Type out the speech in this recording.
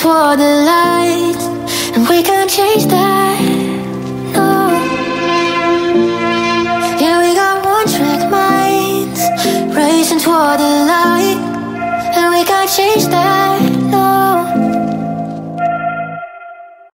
toward the light, and we can change that.